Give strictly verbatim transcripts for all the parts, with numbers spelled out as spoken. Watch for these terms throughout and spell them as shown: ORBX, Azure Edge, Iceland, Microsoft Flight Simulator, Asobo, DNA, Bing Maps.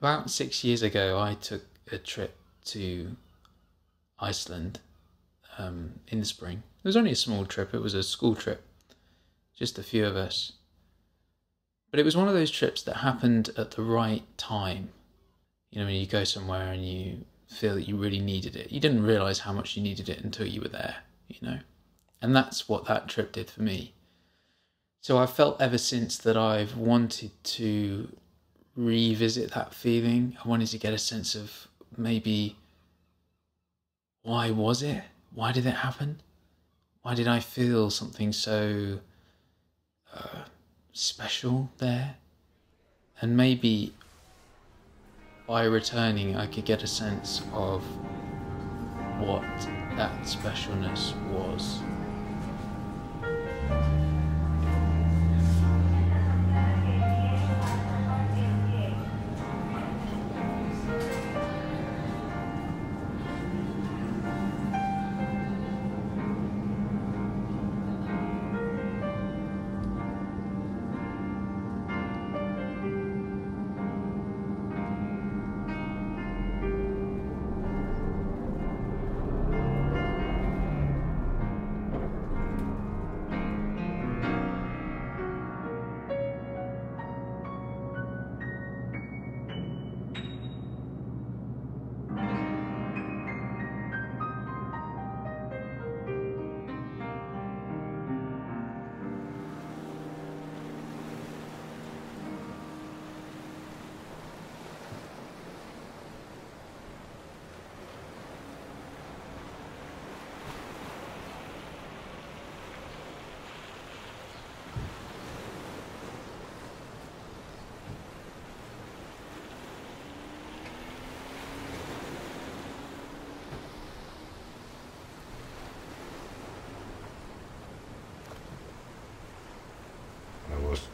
About six years ago, I took a trip to Iceland um, in the spring. It was only a small trip. It was a school trip, just a few of us. But it was one of those trips that happened at the right time. You know, when you go somewhere and you feel that you really needed it. You didn't realise how much you needed it until you were there, you know. And that's what that trip did for me. So I've felt ever since that I've wanted to revisit that feeling. I wanted to get a sense of maybe, why was it? Why did it happen? Why did I feel something so uh, special there? And maybe by returning, I could get a sense of what that specialness was.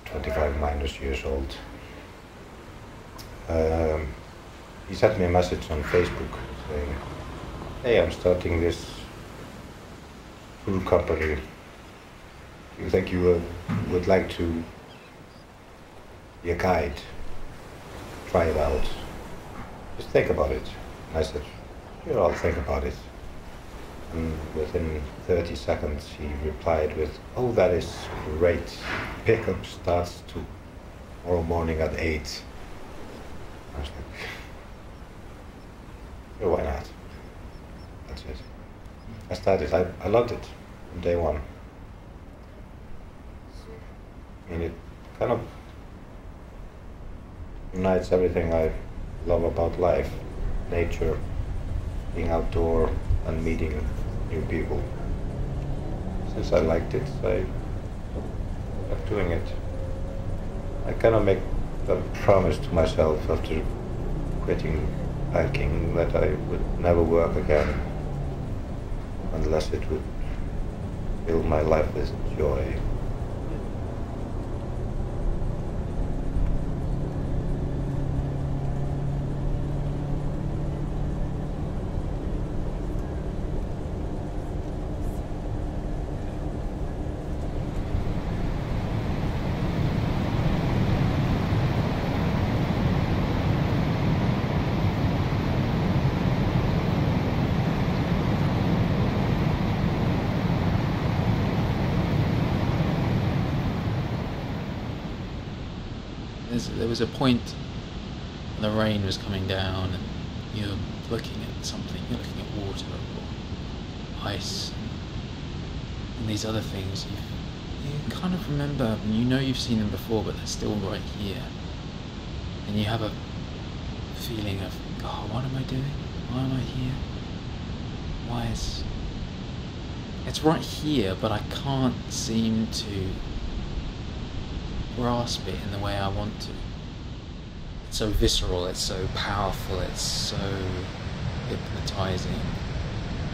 twenty-five minus years old. Um, he sent me a message on Facebook saying, "Hey, I'm starting this tour company. Do you think you uh, would like to be a guide? Try it out. Just think about it." And I said, "Sure, I'll think about it." And within thirty seconds, he replied with, "Oh, that is great. Pickup starts tomorrow morning at eight. I was like, "Sure, why not?" That's it. I started. I, I loved it from day one. I mean, it kind of unites everything I love about life: nature, being outdoor, and meeting new people. Since I liked it, I kept doing it. I kind of make a promise to myself after quitting hiking that I would never work again unless it would fill my life with joy. There was a point when the rain was coming down and you're looking at something, you're looking at water or ice and these other things. You, you kind of remember, and you know you've seen them before, but they're still right here. And you have a feeling of, "Oh, what am I doing? Why am I here? Why is... It's right here, but I can't seem to grasp it in the way I want to." It's so visceral, it's so powerful, it's so hypnotizing,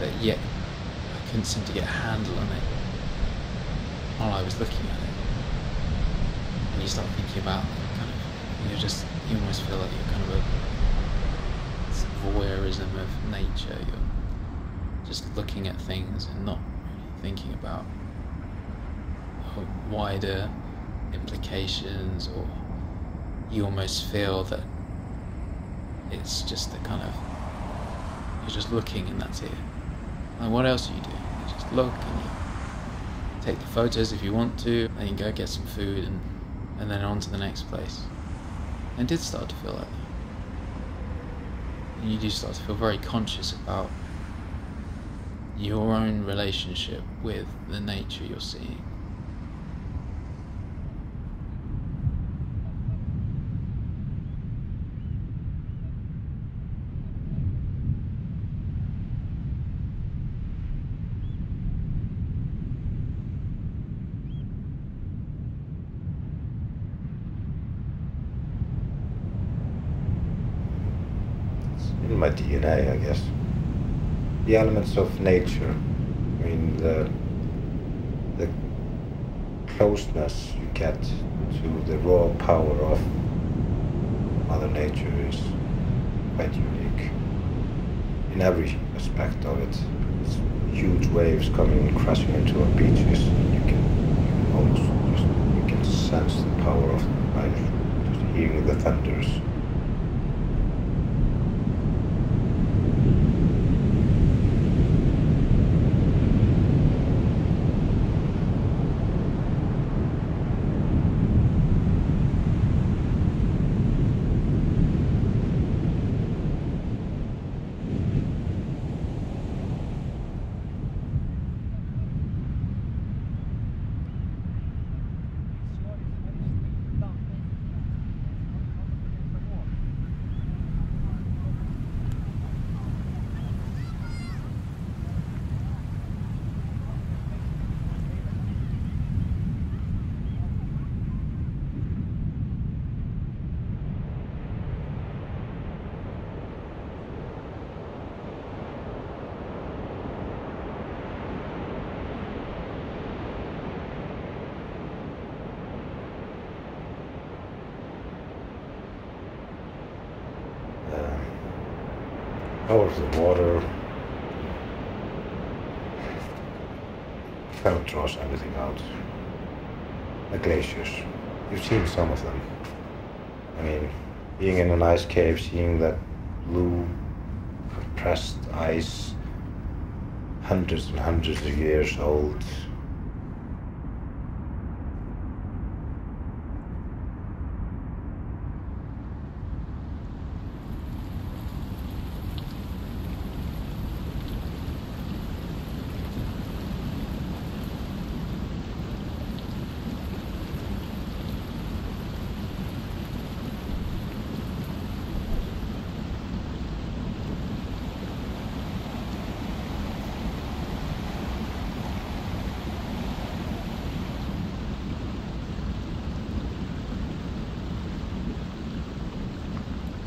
but yet I couldn't seem to get a handle on it while I was looking at it. And you start thinking about it, kind of, you just, you almost feel like you're kind of a voyeurism of nature. You're just looking at things and not really thinking about a wider implications, or you almost feel that it's just the kind of, you're just looking and that's it. And what else do you do? You just look and you take the photos if you want to, and you go get some food and, and then on to the next place. And it did start to feel like that. And you do start to feel very conscious about your own relationship with the nature you're seeing. In my D N A, I guess. The elements of nature, I mean, the, the closeness you get to the raw power of Mother Nature is quite unique in every aspect of it. It's huge waves coming and crashing into our beaches. You can you almost just, you can sense the power of it by just hearing the thunders. Power of the water, how it draws everything out. The glaciers, you've seen some of them. I mean, being in an ice cave, seeing that blue, compressed ice, hundreds and hundreds of years old.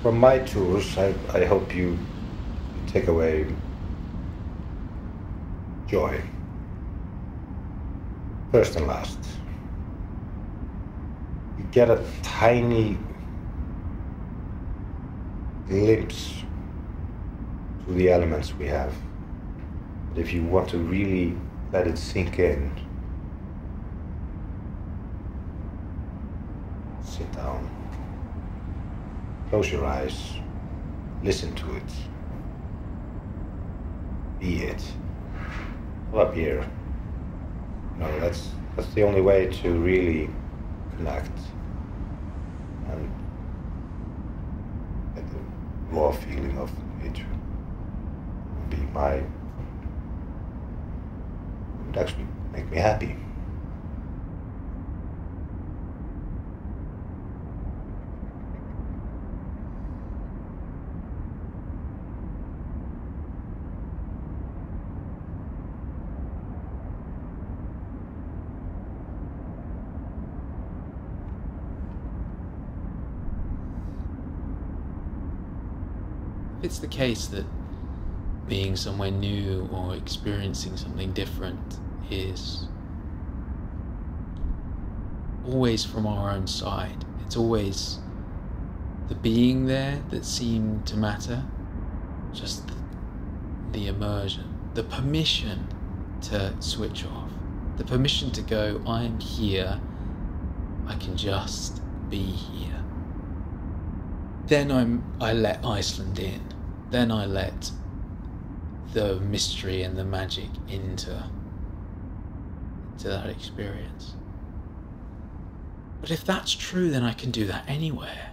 From my tours, I, I hope you take away joy, first and last. You get a tiny glimpse to the elements we have. But if you want to really let it sink in, sit down. Close your eyes, listen to it, be it. Well, up here, you know, that's, that's the only way to really connect and get the raw feeling of nature. It would be my, it would actually make me happy. If it's the case that being somewhere new or experiencing something different is always from our own side, it's always the being there that seemed to matter, just the, the immersion, the permission to switch off, the permission to go, I'm here, I can just be here. Then I'm, I let Iceland in. Then I let the mystery and the magic into, into that experience. But if that's true, then I can do that anywhere.